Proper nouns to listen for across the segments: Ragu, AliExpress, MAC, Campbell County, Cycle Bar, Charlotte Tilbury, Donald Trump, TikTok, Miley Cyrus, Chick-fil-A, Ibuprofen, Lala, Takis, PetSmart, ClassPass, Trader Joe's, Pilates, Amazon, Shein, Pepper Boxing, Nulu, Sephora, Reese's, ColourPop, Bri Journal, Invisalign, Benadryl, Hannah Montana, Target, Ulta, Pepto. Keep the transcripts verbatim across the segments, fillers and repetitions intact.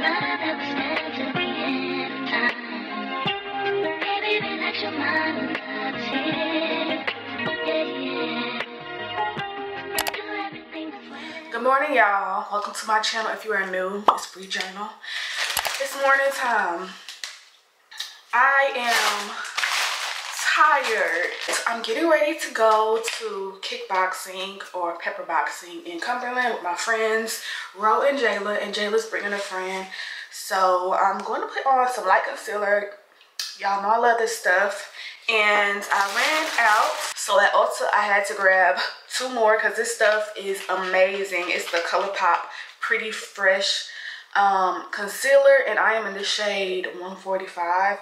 Good morning, y'all. Welcome to my channel. If you are new, it's Bri Journal. It's morning time. I am tired. I'm getting ready to go to kickboxing or pepper boxing in Cumberland with my friends Ro and Jayla, and Jayla's bringing a friend. So I'm going to put on some light concealer. Y'all know I love this stuff. And I ran out, so at Ulta I had to grab two more because this stuff is amazing. It's the ColourPop Pretty Fresh um concealer, and I am in the shade one forty-five.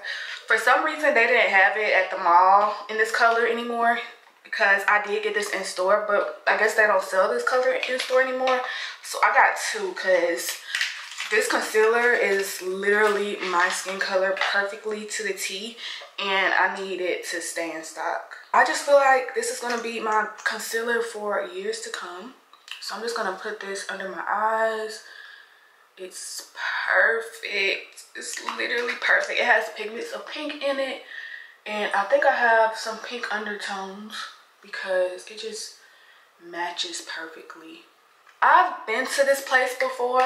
For some reason they didn't have it at the mall in this color anymore, because I did get this in store, but I guess they don't sell this color in store anymore. So I got two because this concealer is literally my skin color perfectly to the T, and I need it to stay in stock. I just feel like this is going to be my concealer for years to come, so I'm just going to put this under my eyes. It's perfect. It's literally perfect. It has pigments of pink in it, and I think I have some pink undertones because it just matches perfectly. I've been to this place before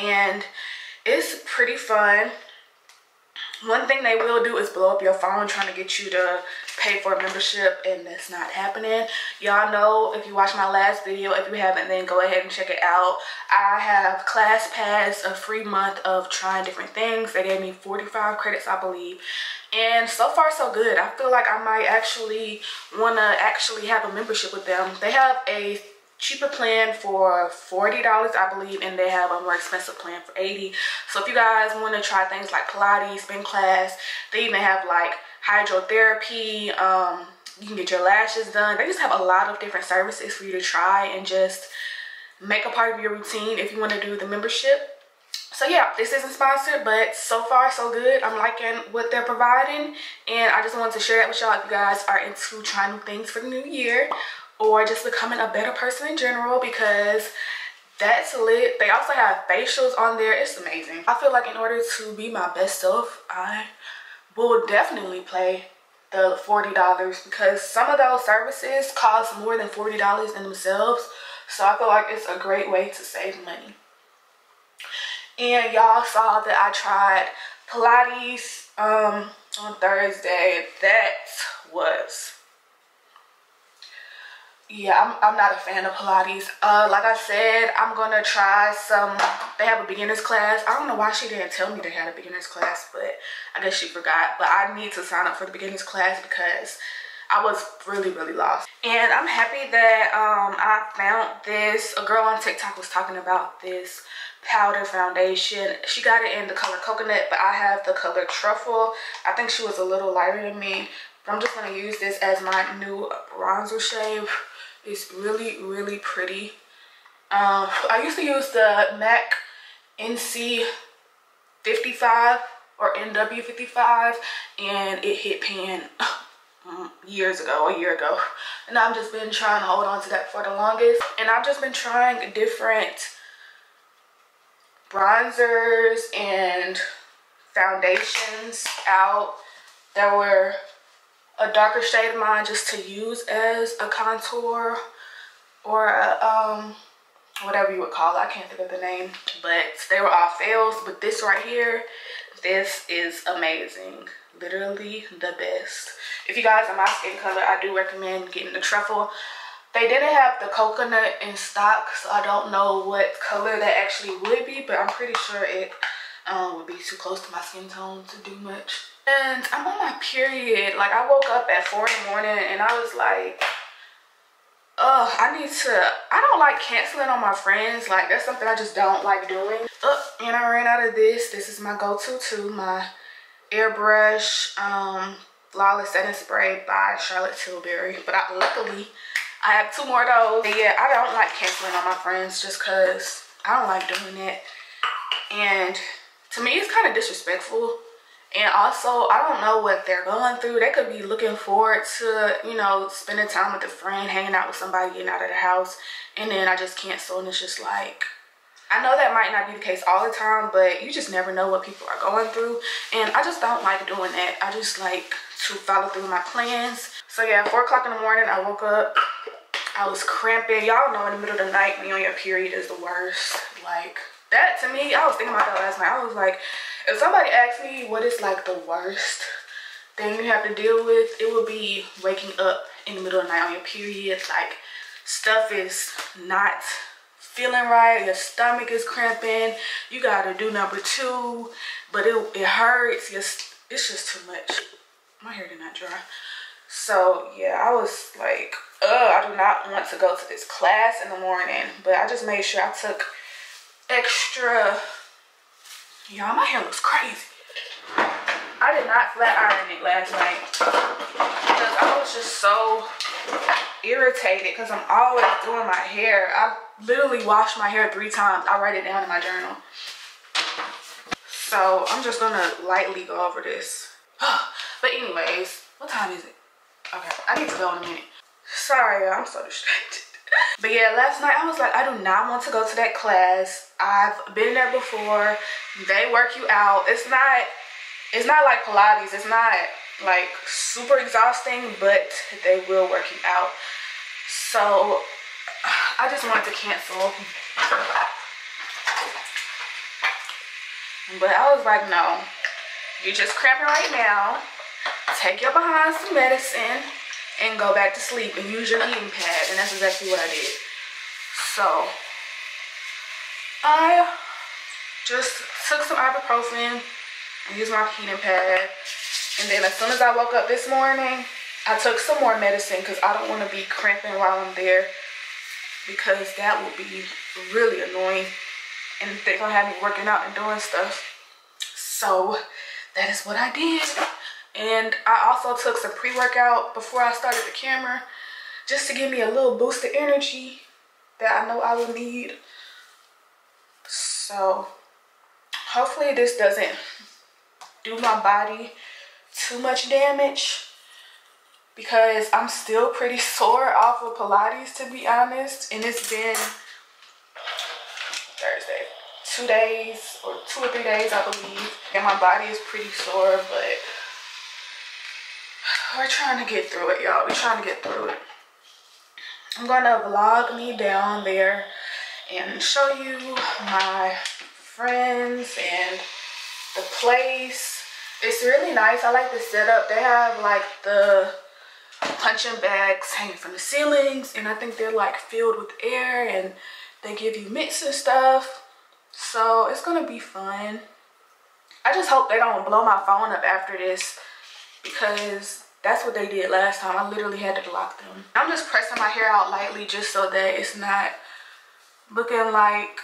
and it's pretty fun. One thing they will do is blow up your phone trying to get you to pay for a membership, and that's not happening. Y'all know, if you watched my last video, if you haven't, then go ahead and check it out. I have ClassPass, a free month of trying different things. They gave me forty-five credits, I believe. And so far so good. I feel like I might actually want to actually have a membership with them. They have a cheaper plan for forty dollars, I believe, and they have a more expensive plan for eighty dollars. So if you guys want to try things like Pilates, spin class, they even have like hydrotherapy, um, you can get your lashes done. They just have a lot of different services for you to try and just make a part of your routine if you want to do the membership. So yeah, this isn't sponsored, but so far so good. I'm liking what they're providing, and I just wanted to share that with y'all if you guys are into trying new things for the new year, or just becoming a better person in general, because that's lit. They also have facials on there. It's amazing. I feel like in order to be my best self, I will definitely play the forty dollars, because some of those services cost more than forty dollars in themselves. So I feel like it's a great way to save money. And y'all saw that I tried Pilates um, on Thursday. That was... yeah, I'm, I'm not a fan of Pilates. Uh, like I said, I'm gonna try some. They have a beginner's class. I don't know why she didn't tell me they had a beginner's class, but I guess she forgot. But I need to sign up for the beginner's class because I was really, really lost. And I'm happy that um, I found this. A girl on TikTok was talking about this powder foundation. She got it in the color coconut, but I have the color truffle. I think she was a little lighter than me. But I'm just gonna use this as my new bronzer shade. It's really, really pretty. Um, I used to use the MAC N C fifty-five or N W fifty-five, and it hit pan years ago, a year ago. And I've just been trying to hold on to that for the longest. And I've just been trying different bronzers and foundations out that were a darker shade of mine just to use as a contour or a, um whatever you would call it. I can't think of the name, but they were all fails. But this right here, this is amazing. Literally the best. If you guys are my skin color, I do recommend getting the truffle. They didn't have the coconut in stock, so I don't know what color that actually would be, but I'm pretty sure it um, would be too close to my skin tone to do much. And I'm on my period. Like, I woke up at four in the morning and I was like, oh, I need to, I don't like canceling on my friends. Like, that's something I just don't like doing. Oh, and I ran out of this. This is my go-to too, my airbrush um, Lala setting spray by Charlotte Tilbury. But I, luckily, I have two more of those. And yeah, I don't like canceling on my friends just because I don't like doing that. And to me, it's kind of disrespectful. And also, I don't know what they're going through. They could be looking forward to, you know, spending time with a friend, hanging out with somebody, getting out of the house. And then I just cancel, and it's just like, I know that might not be the case all the time, but you just never know what people are going through. And I just don't like doing that. I just like to follow through my plans. So yeah, four o'clock in the morning, I woke up. I was cramping. Y'all know in the middle of the night, being on your period is the worst. Like, that to me, I was thinking about that last night. I was like, if somebody asked me what is like the worst thing you have to deal with, it would be waking up in the middle of the night on your period. Like, stuff is not feeling right, your stomach is cramping, you gotta do number two, but it, it hurts, it's, it's just too much. My hair did not dry. So yeah, I was like, ugh, I do not want to go to this class in the morning, but I just made sure I took extra. Y'all, my hair looks crazy. I did not flat iron it last night because I was just so irritated because I'm always doing my hair. I literally washed my hair three times. I write it down in my journal. So I'm just gonna lightly go over this. But anyways, what time is it? Okay, I need to go in a minute. Sorry, y'all, I'm so distracted. But yeah, last night I was like, I do not want to go to that class. I've been there before. They work you out. It's not, it's not like Pilates. It's not like super exhausting, but they will work you out. So I just wanted to cancel. But I was like, no, you're just cramping right now. Take your behind some medicine and go back to sleep and use your eating pad. And that's exactly what I did. So I just took some ibuprofen and used my eating pad. And then as soon as I woke up this morning, I took some more medicine because I don't want to be cramping while I'm there, because that would be really annoying and they're gonna have me working out and doing stuff. So that is what I did. And I also took some pre-workout before I started the camera just to give me a little boost of energy that I know I will need. So hopefully this doesn't do my body too much damage, because I'm still pretty sore off of Pilates, to be honest. And it's been Thursday, two days or two or three days, I believe. And my body is pretty sore, but we're trying to get through it, y'all. We're trying to get through it. I'm gonna vlog me down there and show you my friends and the place. It's really nice. I like the setup. They have like the punching bags hanging from the ceilings, and I think they're like filled with air, and they give you mitts and stuff, so it's gonna be fun. I just hope they don't blow my phone up after this, because that's what they did last time. I literally had to block them. I'm just pressing my hair out lightly just so that it's not looking like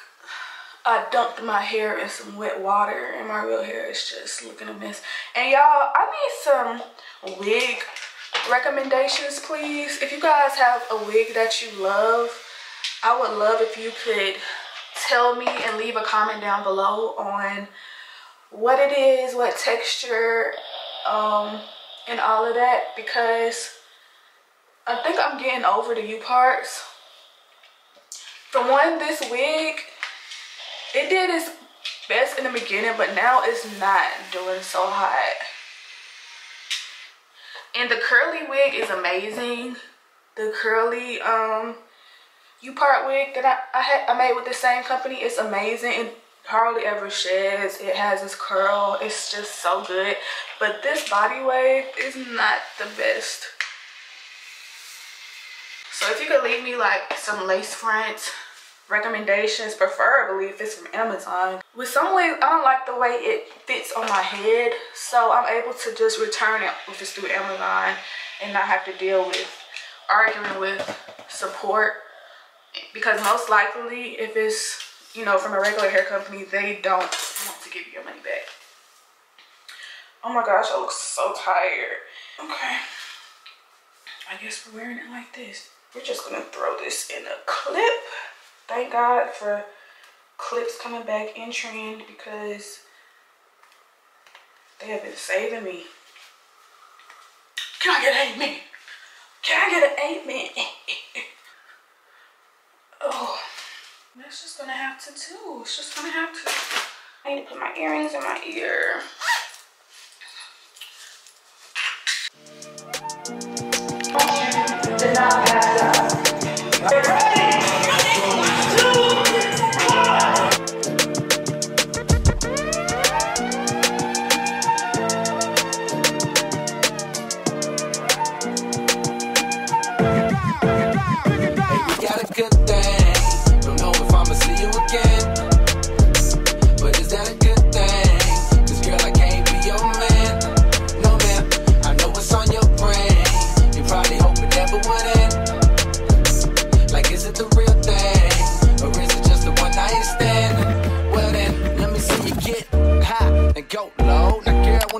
I dunked my hair in some wet water and my real hair is just looking a mess. And y'all, I need some wig recommendations, please. If you guys have a wig that you love, I would love if you could tell me and leave a comment down below on what it is, what texture, um and all of that, because I think I'm getting over the U parts. For one, this wig, it did its best in the beginning, but now it's not doing so hot. And the curly wig is amazing. The curly um, U-part wig that I, I, had, I made with the same company is amazing. It hardly ever sheds. It has this curl. It's just so good. But this body wave is not the best. So if you could leave me like some lace front recommendations, preferably if it's from Amazon. With some ways, I don't like the way it fits on my head, so I'm able to just return it if it's through Amazon and not have to deal with arguing with support, because most likely if it's, you know, from a regular hair company, they don't want to give you your money back. Oh my gosh, I look so tired. Okay, I guess we're wearing it like this. We're just gonna throw this in a clip. Thank God for clips coming back in trend, because they have been saving me. Can I get an amen? Can I get an amen? Oh, That's just gonna have to do. It's just gonna have to. I need to put my earrings in my ear. Did not pass up.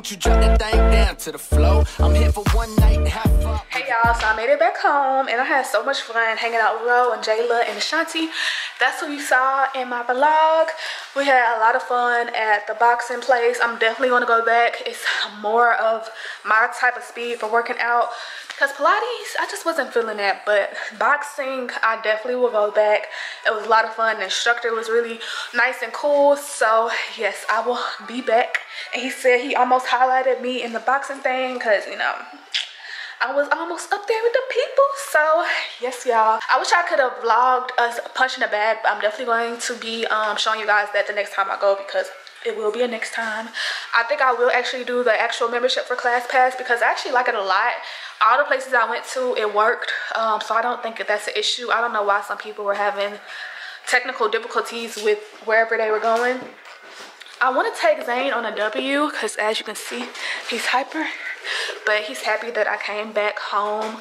You drop that thing down to the flow. I'm here for one night, half up. Hey y'all, so I made it back home and I had so much fun hanging out with Ro and Jayla and Ashanti. That's who you saw in my vlog. We had a lot of fun at the boxing place. I'm definitely gonna go back. It's more of my type of speed for working out, because Pilates, I just wasn't feeling that, but boxing, I definitely will go back. It was a lot of fun. The instructor was really nice and cool, so yes, I will be back. And he said he almost highlighted me in the boxing thing, because, you know, I was almost up there with the people. So yes, y'all, I wish I could have vlogged us punching the bag, but I'm definitely going to be um, showing you guys that the next time I go, because it will be a next time. I think I will actually do the actual membership for ClassPass, because I actually like it a lot. All the places I went to, it worked. Um, so I don't think that that's an issue. I don't know why some people were having technical difficulties with wherever they were going. I want to take Zane on a W, because as you can see, he's hyper, but he's happy that I came back home.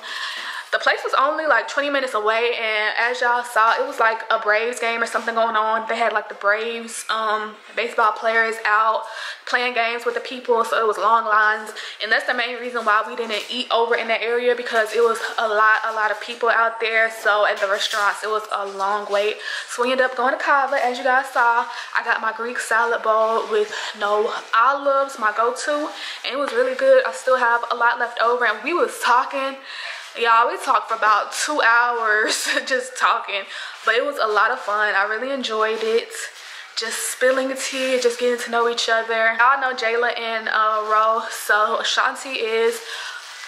The place was only like twenty minutes away, and as y'all saw, it was like a Braves game or something going on. They had like the Braves um, baseball players out playing games with the people, so it was long lines. And that's the main reason why we didn't eat over in that area, because it was a lot, a lot of people out there. So at the restaurants, it was a long wait. So we ended up going to Kava, as you guys saw. I got my Greek salad bowl with no olives, my go-to, and it was really good. I still have a lot left over, and we was talking. Y'all, we talked for about two hours just talking, but it was a lot of fun. I really enjoyed it. Just spilling the tea, just getting to know each other. Y'all know Jayla and uh, Ro, so Ashanti is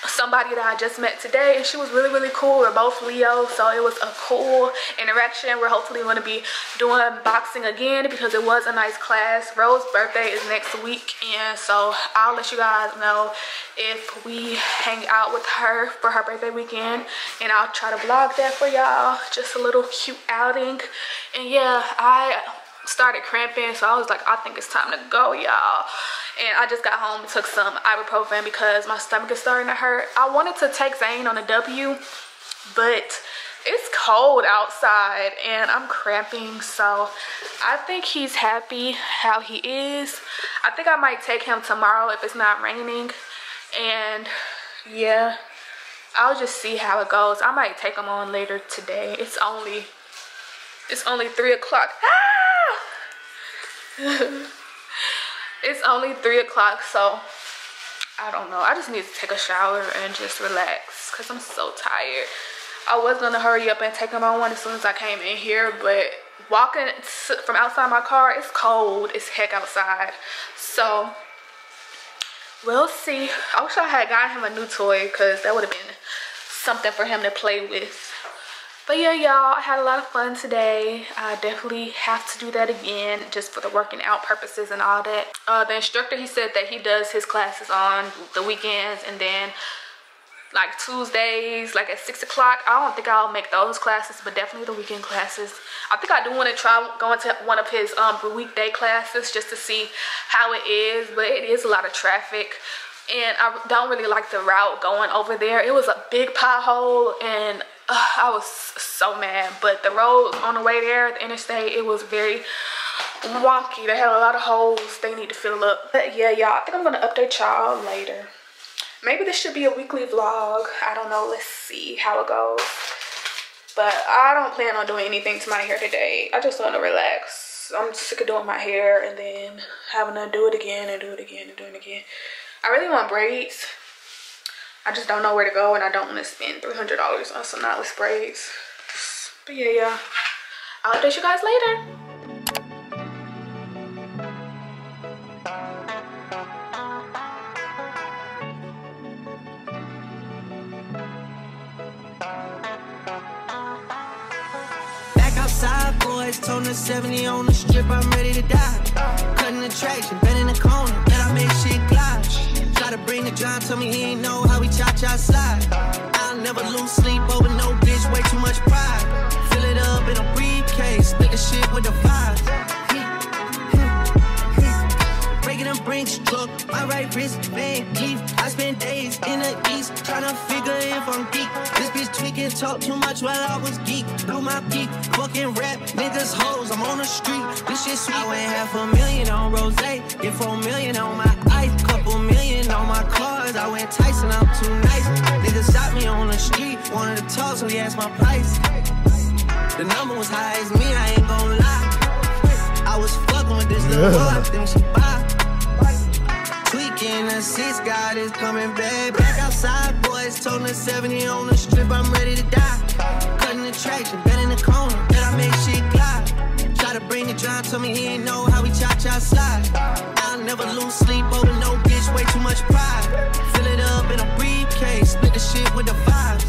somebody that I just met today, and she was really, really cool. We're both Leo, so it was a cool interaction. We're hopefully going to be doing boxing again, because it was a nice class. Rose's birthday is next week, and so I'll let you guys know if we hang out with her for her birthday weekend, and I'll try to vlog that for y'all. Just a little cute outing. And yeah, I started cramping, so I was like, I think it's time to go, y'all. And I just got home and took some ibuprofen, because my stomach is starting to hurt. I wanted to take Zane on a W, but it's cold outside and I'm cramping, so I think he's happy how he is. I think I might take him tomorrow if it's not raining. And yeah, I'll just see how it goes. I might take him on later today. It's only, it's only three o'clock. Ah! It's only three o'clock, so I don't know. I just need to take a shower and just relax, because I'm so tired. I was going to hurry up and take him on one as soon as I came in here, but walking from outside my car, it's cold. It's heck outside. So we'll see. I wish I had gotten him a new toy, because that would have been something for him to play with. But yeah, y'all, I had a lot of fun today. I definitely have to do that again, just for the working out purposes and all that. Uh, the instructor, he said that he does his classes on the weekends, and then like Tuesdays, like at six o'clock. I don't think I'll make those classes, but definitely the weekend classes. I think I do want to try going to one of his um, weekday classes just to see how it is, but it is a lot of traffic. And I don't really like the route going over there. It was a big pothole, and uh, I was so mad. But the road on the way there, the interstate, it was very wonky. They had a lot of holes they need to fill up. But yeah, y'all, I think I'm going to update y'all later. Maybe this should be a weekly vlog. I don't know. Let's see how it goes. But I don't plan on doing anything to my hair today. I just want to relax. I'm sick of doing my hair and then having to do it again and do it again and do it again. I really want braids. I just don't know where to go, and I don't want to spend three hundred dollars on some knotless braids. But yeah, yeah. I'll update you guys later. Back outside, boys, tone to seventy on the strip, I'm ready to die. Cutting the traction, bend in the corner, bet I make shit glide. Try to bring the drive, tell me he ain't know how we cha-cha slide. I'll never lose sleep over no bitch, way too much pride. Fill it up in a briefcase, nigga shit with the vibes. Breaking them brinks, look, my right wrist, man, deep. I spent days in the east, trying to figure if I'm geek. This bitch tweaking, talk too much while I was geek. Blew my peak, fucking rap, niggas hoes, I'm on the street. This shit sweet. I went half a million on Rosé, get four million on my ice. Couple million on my cars, I went Tyson, I'm too nice. Niggas shot me on the street, wanted to talk, so he asked my price. The number was high as me, I ain't gon' lie. I was fucking with this little boy, I think she bi. Tweaking the six, God is coming back. Back outside, boys, told the seventy on the strip, I'm ready to die. Cutting the traction, bent in the corner, bet I make shit glide. Try to bring the drive, told me he ain't know how we cha-cha slide. I'll never lose sleep over no bitch, way too much pride. Fill it up in a briefcase, split the shit with the vibes.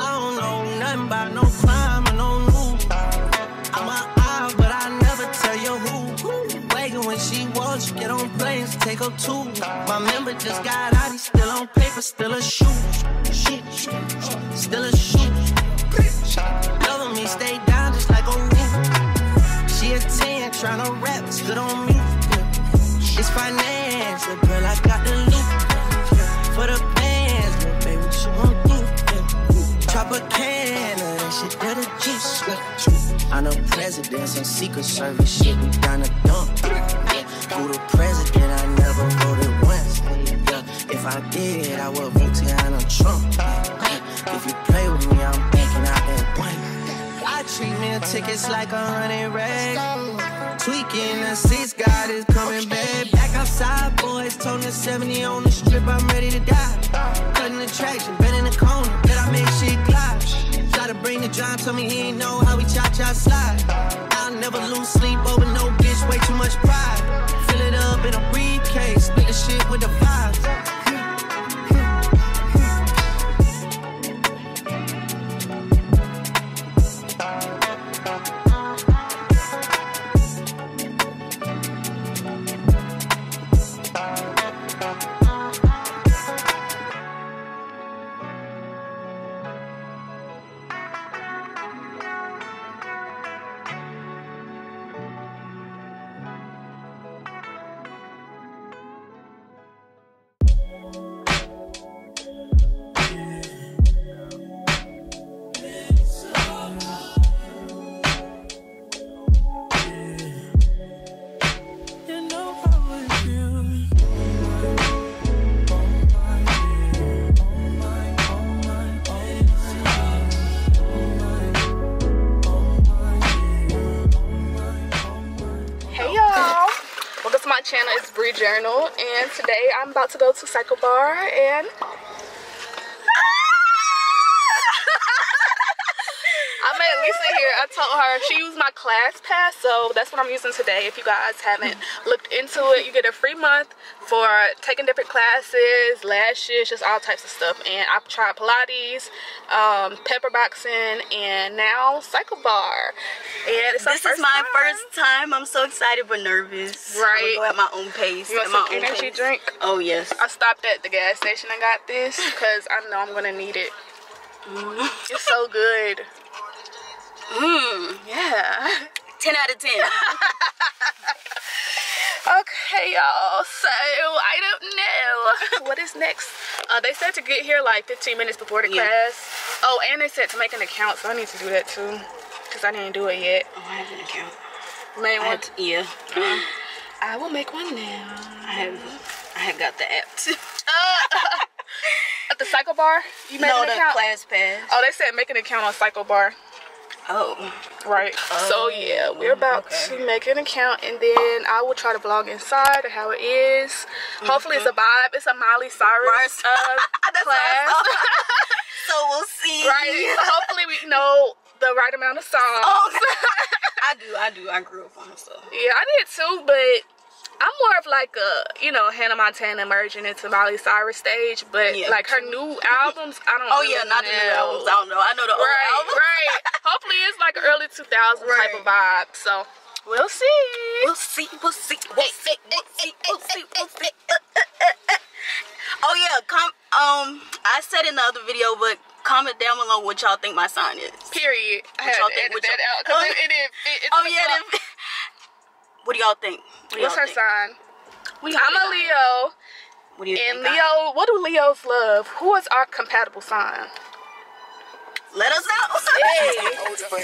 I don't know nothing about no crime or no news. I'm an eye, but I never tell you who. Wagon when she wants, get on planes, take her two. My member just got out, he's still on paper, still a shoot. Shoot, still a shoot. Loving me, stay down just like a roof. She a ten, tryna rap, stood on me. It's financial, girl, I got the loot. For the bands, but baby, what you want? Drop a can of that shit, that a juice. I know presidents and secret service shit, we done a dump. Who the president, I never voted once. If I did, I would vote to Donald Trump. If you play with me, I'm banking out that one. I treat meal tickets like a honey rag. Tweaking the seats, God is coming back. Back outside, boys, tone to seventy on the strip, I'm ready to die. Cutting the traction, bend in the corner. Make shit glide. Try to bring the drive, tell me he ain't know how we cha-cha slide. I'll never lose sleep over no bitch, way too much pride. Fill it up in a briefcase, split the shit with the vibes. Channel is Bri Journal, and today I'm about to go to Cycle Bar and I met Lisa here. I told her she used my ClassPass, so that's what I'm using today. If you guys haven't looked into it, you get a free month for taking different classes, lashes, just all types of stuff. And I've tried Pilates, um, Pepper Boxing, and now Cycle Bar. And it's this is my time. first time. I'm so excited but nervous. Right. I'm gonna go at my own pace. You want some energy drink? Oh yes. I stopped at the gas station and got this because I know I'm gonna need it. Mm. It's so good. Mmm, yeah. ten out of ten. Okay, y'all. So, I don't know. What is next? Uh, they said to get here like fifteen minutes before the yeah. class. Oh, and they said to make an account, so I need to do that too. Because I didn't do it yet. Oh, I have an account. Made one? To, yeah. Um, I will make one now. I have, I have got the app too. uh, at the Cycle Bar? You made no, an account? No, the ClassPass. Oh, they said make an account on Cycle Bar. Oh. Right. Oh. So yeah, we're about okay. to make an account, and then I will try to vlog inside and how it is. Mm-hmm. Hopefully it's a vibe. It's a Miley Cyrus uh, That's class. so we'll see. Right. Hopefully we know the right amount of songs. Oh, I do, I do. I grew up on this stuff. Yeah, I did too, but I'm more of like a, you know, Hannah Montana emerging into Miley Cyrus stage, but yeah. like her new albums, I don't. Oh really yeah, not know. the new albums. I don't know. I know the right, old albums. Right. Hopefully, it's like an early two thousands right. type of vibe. So we'll see. We'll see. We'll see. We'll see. We'll see. We'll see. We'll see. Oh yeah, com um, I said in the other video, but comment down below what y'all think my sign is. Period. I had to edit that out because it, it didn't fit. It oh yeah. It didn't fit. What do y'all think? What What's her think? sign? What I'm a Leo. What do you and think Leo, what do Leos love? Who is our compatible sign? Let us know. Hey. He ain't focused yet, but he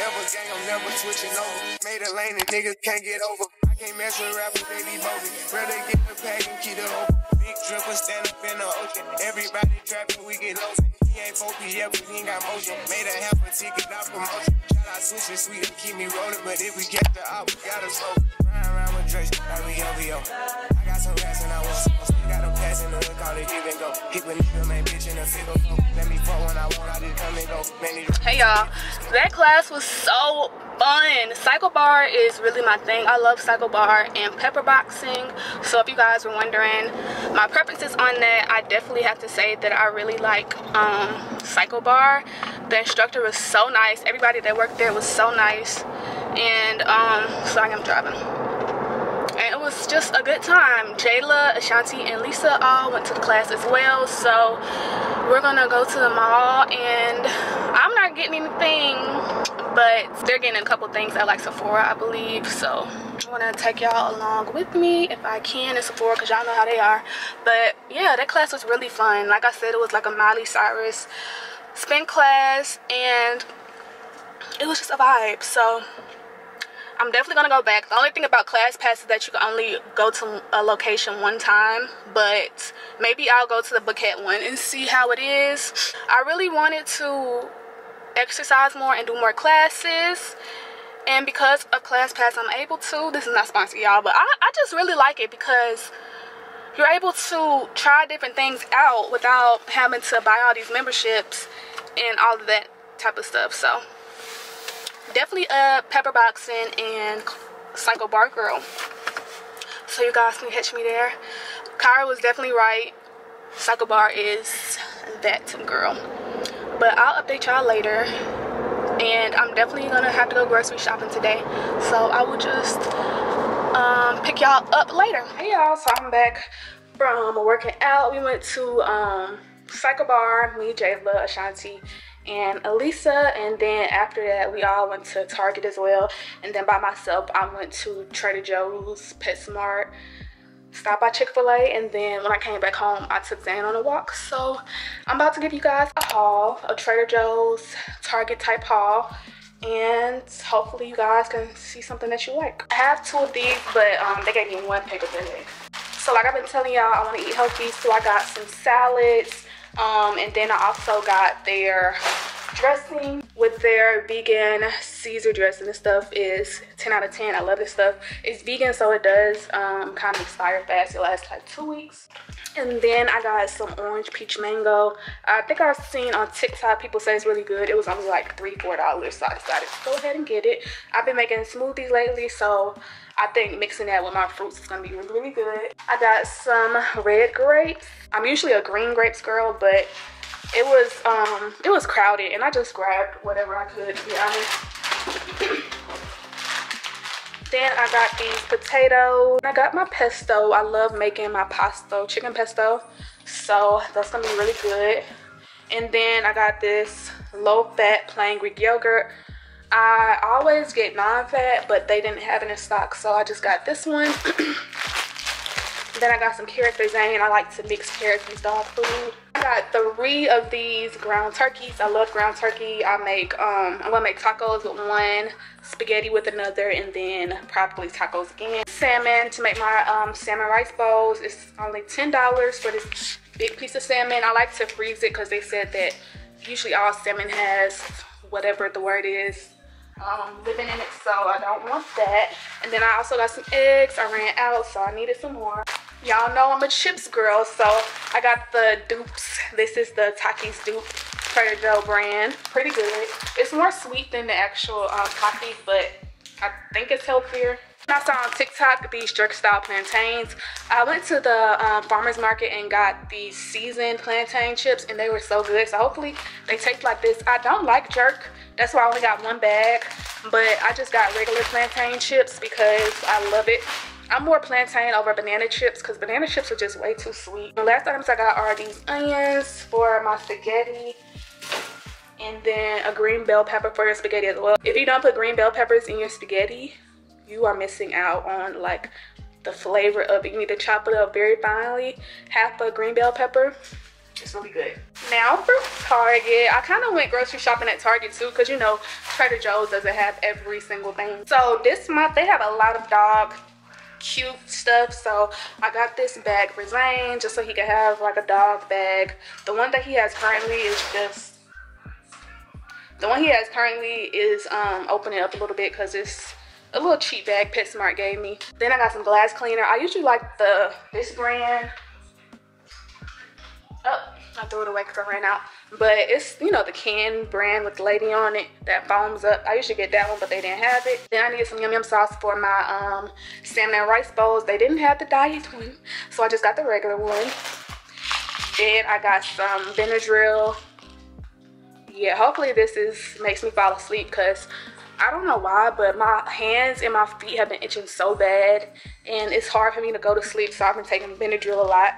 ain't got motion. Made a half a ticket, not promotion. Shout out switching sweet and keep me rolling. But if we get the op, we gotta slow. Ryan around with Drake, like we O V O. I got some rats and I want some. Got them passing the hook, all they give and go. Keep a nigga, man, bitch in the fiddle. Let me fuck when I want, I just come and go. Hey y'all, that class was so fun. Cycle Bar is really my thing. I love Cycle Bar and Pepper Boxing. So if you guys were wondering my preferences on that, I definitely have to say that I really like um Cycle Bar. The instructor was so nice. Everybody that worked there was so nice. And um sorry, I'm driving. And it was just a good time. Jayla, Ashanti, and Lisa all went to the class as well. So we're gonna go to the mall, and I'm not getting anything, but they're getting a couple things at like Sephora, I believe. So I want to take y'all along with me if I can in Sephora, because y'all know how they are. But yeah, that class was really fun. Like I said, it was like a Miley Cyrus spin class, and it was just a vibe. So I'm definitely going to go back. The only thing about ClassPass is that you can only go to a location one time, but maybe I'll go to the Buckhead one and see how it is. I really wanted to exercise more and do more classes, and because of ClassPass I'm able to, this is not sponsored y'all, but I, I just really like it because you're able to try different things out without having to buy all these memberships and all of that type of stuff. So definitely uh Pepper Boxing and Cycle Bar girl, so you guys can catch me there. Kyra was definitely right, Cycle Bar is that girl. But I'll update y'all later, and I'm definitely gonna have to go grocery shopping today, so I will just um pick y'all up later. Hey y'all, so I'm back from working out. We went to um Cycle Bar, me, Jayla, Ashanti, and Elisa, and then after that we all went to Target as well, and then by myself I went to Trader Joe's, PetSmart, stopped by Chick-fil-A, and then when I came back home I took Zane on a walk. So I'm about to give you guys a haul, a Trader Joe's, Target type haul, and hopefully you guys can see something that you like. I have two of these, but um they gave me one paper bag. So like I've been telling y'all, I want to eat healthy, so I got some salads, um and then I also got their dressing with their vegan Caesar dressing. This stuff is ten out of ten. I love this stuff. It's vegan, so it does um kind of expire fast. It lasts like two weeks. And then I got some orange peach mango. I think I've seen on TikTok people say it's really good. It was only like three four dollars, so I decided to go ahead and get it. I've been making smoothies lately, so I think mixing that with my fruits is gonna be really, really good. I got some red grapes. I'm usually a green grapes girl, but it was um it was crowded, and I just grabbed whatever I could, to be honest. Then I got these potatoes. I got my pesto. I love making my pasta, chicken pesto, so that's gonna be really good. And then I got this low-fat plain Greek yogurt. I always get non-fat, but they didn't have it in stock, so I just got this one. Then I got some carrots for Zane. I like to mix carrots with dog food. I got three of these ground turkeys. I love ground turkey. I make, um, I'm gonna make tacos with one, spaghetti with another, and then probably tacos again. Salmon to make my um, salmon rice bowls. It's only ten dollars for this big piece of salmon. I like to freeze it because they said that usually all salmon has whatever the word is um living in it, so I don't want that. And then I also got some eggs. I ran out, so I needed some more. Y'all know I'm a chips girl, so I got the dupes. This is the Takis dupe. Trader Joe brand. Pretty good. It's more sweet than the actual uh, coffee, but I think it's healthier. I saw on TikTok these jerk style plantains. I went to the um, farmer's market and got these seasoned plantain chips and they were so good. So hopefully they taste like this. I don't like jerk. That's why I only got one bag, but I just got regular plantain chips because I love it. I'm more plantain over banana chips because banana chips are just way too sweet. The last items I got are these onions for my spaghetti, and then a green bell pepper for your spaghetti as well. If you don't put green bell peppers in your spaghetti, you are missing out on like the flavor of it. You need to chop it up very finely. Half a green bell pepper. It's really good. Now for Target, I kind of went grocery shopping at Target too, because you know Trader Joe's doesn't have every single thing. So this month they have a lot of dog cute stuff, so I got this bag for Zane just so he could have like a dog bag. The one that he has currently is just the one he has currently is um opening up a little bit because it's a little cheap bag PetSmart gave me. Then I got some glass cleaner. I usually like the this brand. Oh, I threw it away because I ran out. But it's, you know, the can brand with the lady on it that foams up. I usually get that one, but they didn't have it. Then I needed some yum yum sauce for my um, salmon and rice bowls. They didn't have the diet one, so I just got the regular one. Then I got some Benadryl. Yeah, hopefully this is makes me fall asleep because I don't know why, but my hands and my feet have been itching so bad and it's hard for me to go to sleep, so I've been taking Benadryl a lot.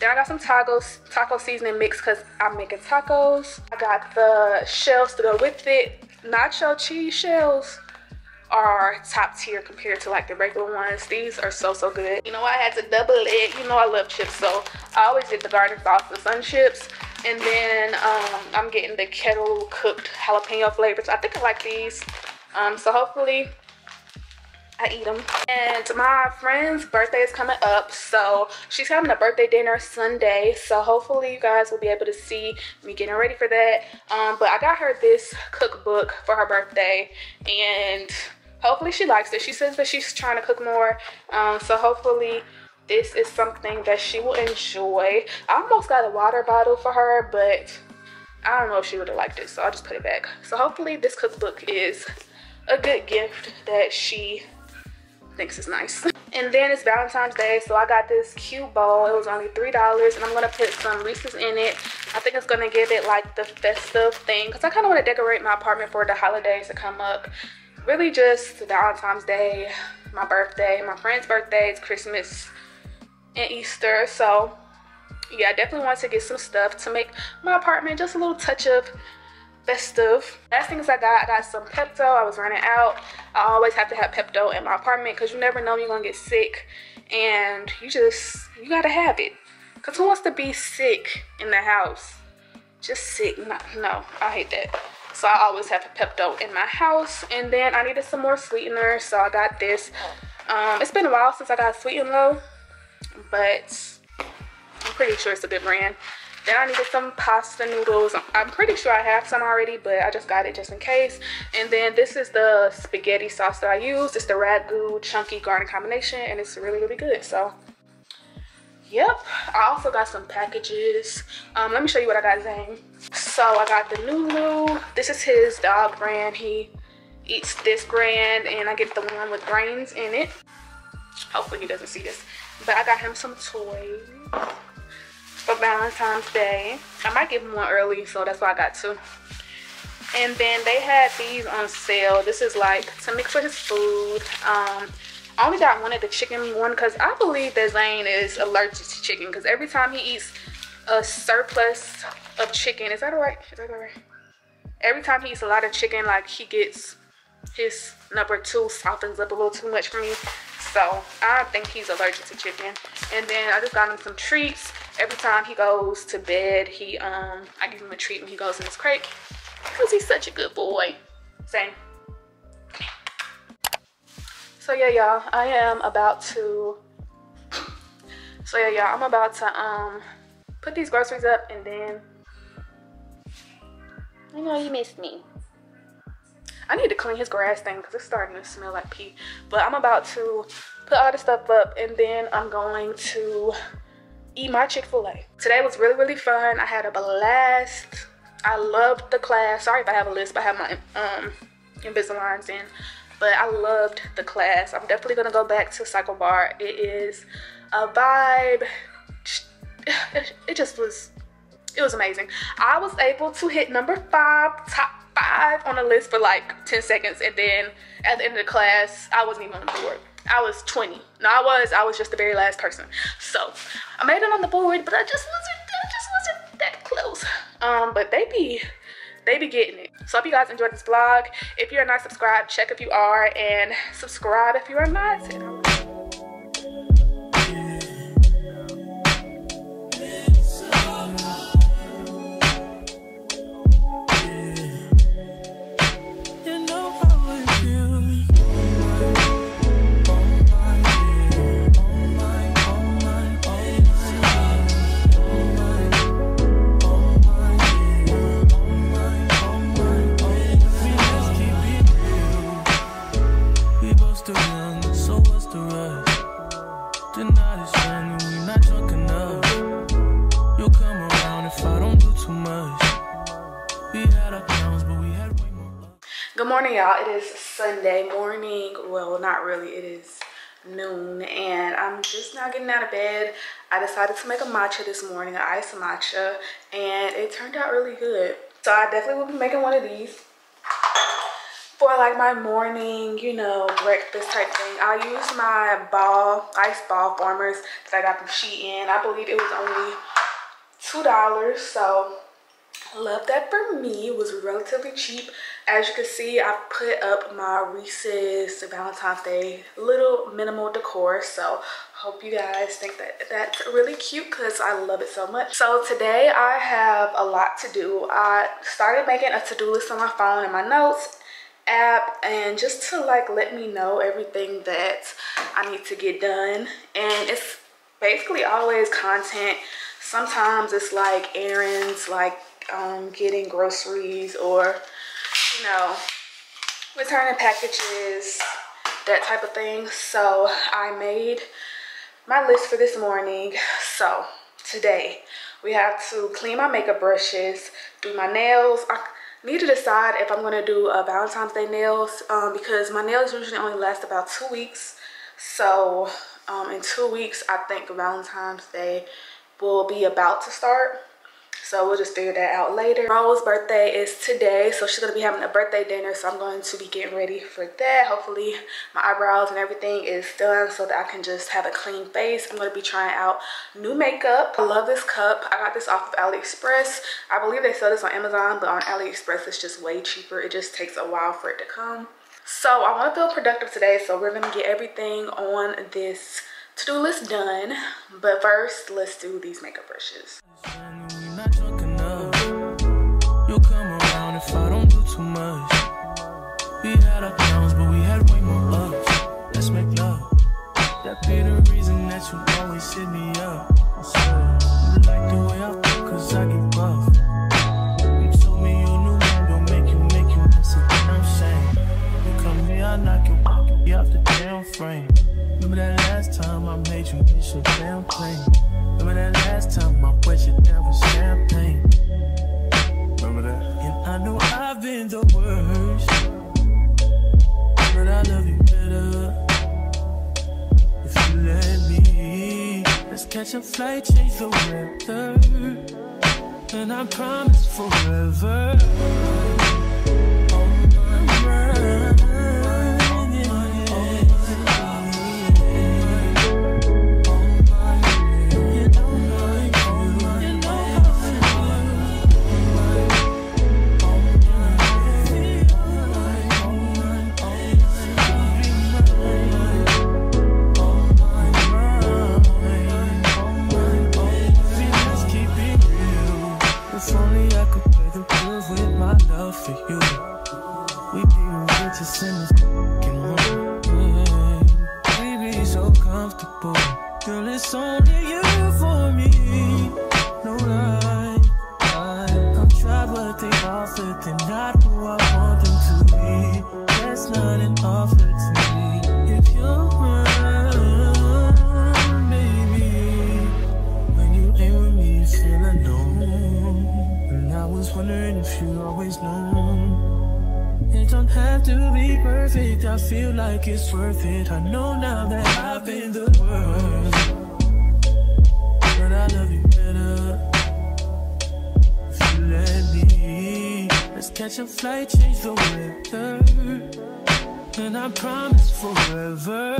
Then I got some tacos, taco seasoning mix because I'm making tacos. I got the shells to go with it. Nacho cheese shells are top tier compared to like the regular ones. These are so, so good. You know, I had to double it. You know, I love chips, so I always get the garden sauce for sun chips. And then um, I'm getting the kettle cooked jalapeno flavors. I think I like these. Um, so hopefully I eat them. And my friend's birthday is coming up, so she's having a birthday dinner Sunday. So hopefully you guys will be able to see me getting ready for that. Um, but I got her this cookbook for her birthday, and hopefully she likes it. She says that she's trying to cook more. Um, so hopefully this is something that she will enjoy. I almost got a water bottle for her, but I don't know if she would have liked it, so I'll just put it back. So hopefully this cookbook is a good gift that she thinks is nice. And then it's Valentine's Day, so I got this cute bowl. It was only three dollars, and I'm gonna put some Reese's in it. I think it's gonna give it like the festive thing, because I kind of want to decorate my apartment for the holidays to come up. Really just Valentine's Day, my birthday, my friend's birthdays, Christmas, and Easter. So yeah, I definitely want to get some stuff to make my apartment just a little touch of festive. Last things I got, I got some Pepto. I was running out. I always have to have Pepto in my apartment because you never know you're gonna get sick, and you just you gotta have it, because who wants to be sick in the house? Just sick, no, no, I hate that. So I always have a Pepto in my house. And then I needed some more sweetener, so I got this. Um, it's been a while since I got Sweet and Low, but I'm pretty sure it's a good brand. Then I needed some pasta noodles. I'm pretty sure I have some already, but I just got it just in case. And then this is the spaghetti sauce that I used. It's the Ragu Chunky Garden Combination, and it's really, really good. So, yep. I also got some packages. Um, let me show you what I got, Zane. So I got the Nulu. This is his dog brand. He eats this brand, and I get the one with grains in it. Hopefully he doesn't see this. But I got him some toys for Valentine's Day. I might give him one early, so that's why I got two. And then they had these on sale. This is like to mix with his food. Um, I only got one of the chicken one because I believe that Zane is allergic to chicken, because every time he eats a surplus of chicken, is that all right? Is that all right? Every time he eats a lot of chicken, like he gets his number two softens up a little too much for me. So I think he's allergic to chicken. And then I just got him some treats. Every time he goes to bed, he um I give him a treat when he goes in his crate, because he's such a good boy. Same. So yeah, y'all, I am about to So yeah, y'all, I'm about to um put these groceries up, and then I know you missed me. I need to clean his grass thing because it's starting to smell like pee. But I'm about to put all this stuff up, and then I'm going to eat my Chick-fil-A. Today was really, really fun. I had a blast. I loved the class. Sorry if I have a list, but I have my um, Invisaligns in. But I loved the class. I'm definitely going to go back to Cycle Bar. It is a vibe. It just was, it was amazing. I was able to hit number five, top five on the list for like ten seconds. And then at the end of the class, I wasn't even on the board. I was twenty. No, I was. I was just the very last person. So I made it on the board, but I just wasn't, I just wasn't that close. Um, but they be, they be getting it. So I hope you guys enjoyed this vlog. If you're not subscribed, check if you are, and subscribe if you are not. Y'all, it is Sunday morning. Well, not really, it is noon, and I'm just now getting out of bed. I decided to make a matcha this morning, an iced matcha, and it turned out really good. So I definitely will be making one of these for like my morning, you know, breakfast type thing. I used my ball, ice ball formers that I got from Shein. I believe it was only two dollars, so love that for me. It was relatively cheap. As you can see, I put up my Reese's Valentine's Day little minimal decor, so hope you guys think that that's really cute because I love it so much. So today I have a lot to do. I started making a to-do list on my phone and my notes app, and just to like let me know everything that I need to get done. And it's basically always content. Sometimes it's like errands, like um getting groceries, or you know, returning packages, that type of thing. So I made my list for this morning. So today we have to clean my makeup brushes, do my nails. I need to decide if I'm going to do a Valentine's Day nails, um because my nails usually only last about two weeks. So um in two weeks, I think Valentine's Day will be about to start. So we'll just figure that out later. Rose's birthday is today, so she's gonna be having a birthday dinner, so I'm going to be getting ready for that. Hopefully my eyebrows and everything is done so that I can just have a clean face. I'm gonna be trying out new makeup. I love this cup. I got this off of AliExpress. I believe they sell this on Amazon, but on AliExpress it's just way cheaper. It just takes a while for it to come. So I wanna feel productive today, so we're gonna get everything on this to-do list done. But first, let's do these makeup brushes. You'll come around if I don't do too much. We had our problems, but we had way more love. Let's make love. That be the reason that you always hit me up. So you like the way I feel, cause I get buff. You told me you knew I will make you, make you miss it. I'm saying, you come here, I knock your pocket off the damn frame. Remember that last time I made you miss your damn plane. Remember that last time I wet you down with champagne. And I know I've been the worst, but I love you better if you let me. Let's catch a flight, change the weather, and I promise forever. Wondering worth it. I feel like it's worth it. I know now that I've been the worst, but I love you better if you let me. Let's catch a flight, change the weather, and I promise forever.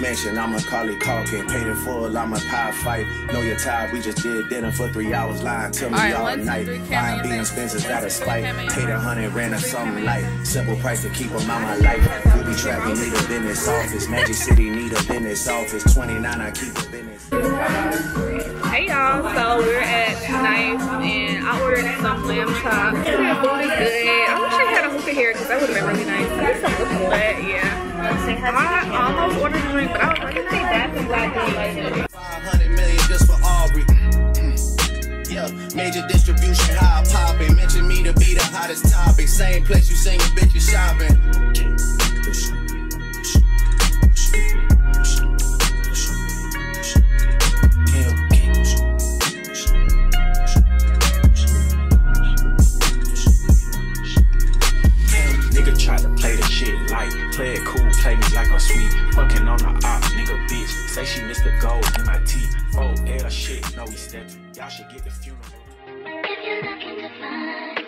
Mansion, I'm a collie talking, paid it full, I'm a power fight. Know you're tired, we just did dinner for three hours, lying to me all, right, all one, night. Buying being Spencer's out of spite, paid a hundred, ran or something like simple price to keep them out my life. We be trapping, need a business office, Magic City need a business office, twenty-nine, I keep a business. Hey y'all, so we're at Nice and I ordered some lamb chops. The food is good. I wish I had a hookah here because that would have been really nice. There's some hookah, but yeah. I almost ordered a drink, but I was like, I that's a black drink. five hundred million just for Aubrey. Yeah, major distribution, high popping. Mention me to be the hottest topic. Same place you singing, bitch, you shopping. Nigga try to play the shit like, play it cool. Play me like I'm sweet, fucking on the op, nigga bitch. Say she missed the gold in my teeth. Oh, air shit, no we stepping. Y'all should get the funeral. If you're looking to find